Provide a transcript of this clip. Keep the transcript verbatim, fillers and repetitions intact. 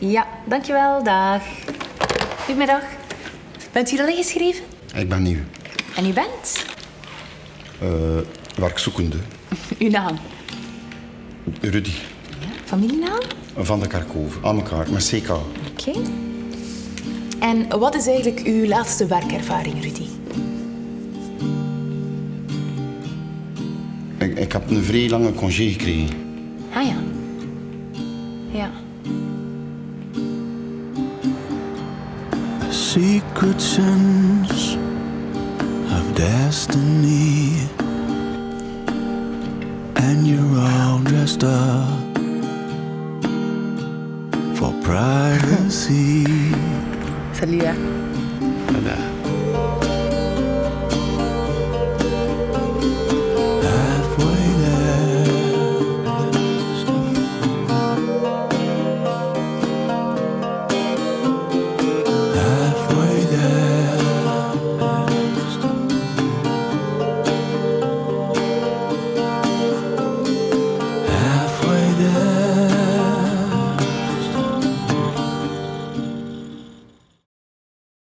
Ja, dankjewel. Dag. Goedemiddag. Bent u hier al ingeschreven? Ik ben nieuw. En u bent? Uh, werkzoekende. Uw naam? Rudy. Ja, familienaam? Vandekerckhove. Aan elkaar, met C K. Oké. Okay. En wat is eigenlijk uw laatste werkervaring, Rudy? Ik, ik heb een vrij lange congé gekregen. Ah ja. Ja. Secret sons of destiny, and you're all dressed up for privacy. Salut, hein?